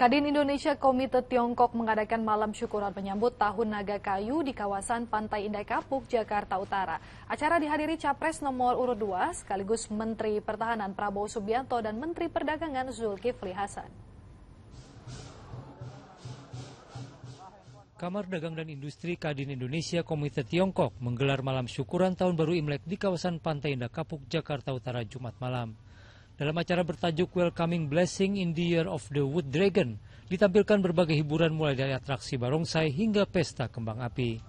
Kadin Indonesia Komite Tiongkok mengadakan malam syukuran menyambut Tahun Naga Kayu di kawasan Pantai Indah Kapuk, Jakarta Utara. Acara dihadiri Capres nomor urut 2 sekaligus Menteri Pertahanan Prabowo Subianto dan Menteri Perdagangan Zulkifli Hasan. Kamar Dagang dan Industri Kadin Indonesia Komite Tiongkok menggelar malam syukuran tahun baru Imlek di kawasan Pantai Indah Kapuk, Jakarta Utara, Jumat malam. Dalam acara bertajuk Welcoming Blessing in the Year of the Wood Dragon, ditampilkan berbagai hiburan mulai dari atraksi barongsai hingga pesta kembang api.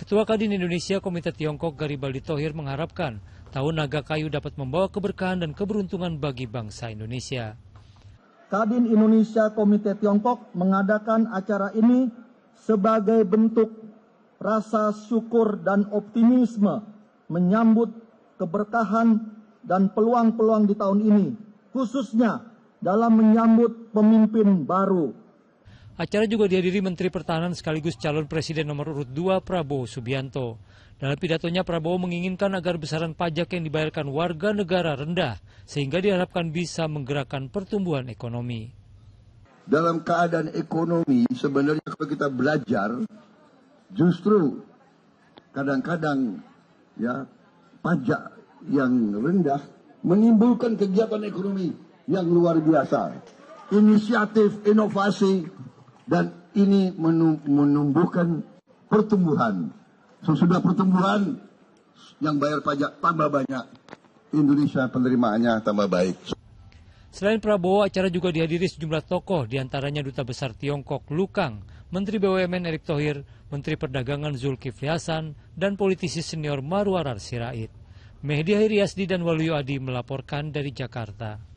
Ketua Kadin Indonesia Komite Tiongkok Garibaldi Tohir mengharapkan Tahun Naga Kayu dapat membawa keberkahan dan keberuntungan bagi bangsa Indonesia. Kadin Indonesia Komite Tiongkok mengadakan acara ini sebagai bentuk rasa syukur dan optimisme menyambut keberkahan dan peluang-peluang di tahun ini, khususnya dalam menyambut pemimpin baru. Acara juga dihadiri Menteri Pertahanan sekaligus calon presiden nomor urut 2 Prabowo Subianto. Dalam pidatonya, Prabowo menginginkan agar besaran pajak yang dibayarkan warga negara rendah, sehingga diharapkan bisa menggerakkan pertumbuhan ekonomi. Dalam keadaan ekonomi, sebenarnya kalau kita belajar, justru kadang-kadang ya pajak yang rendah menimbulkan kegiatan ekonomi yang luar biasa. Inisiatif, inovasi, dan ini menumbuhkan pertumbuhan. Sesudah pertumbuhan, yang bayar pajak tambah banyak, Indonesia penerimaannya tambah baik. Selain Prabowo, acara juga dihadiri sejumlah tokoh, diantaranya Duta Besar Tiongkok Lukang, Menteri BUMN Erick Thohir, Menteri Perdagangan Zulkifli Hasan, dan politisi senior Maruarar Sirait. Mehdi Heriyadi dan Waluyo Adi melaporkan dari Jakarta.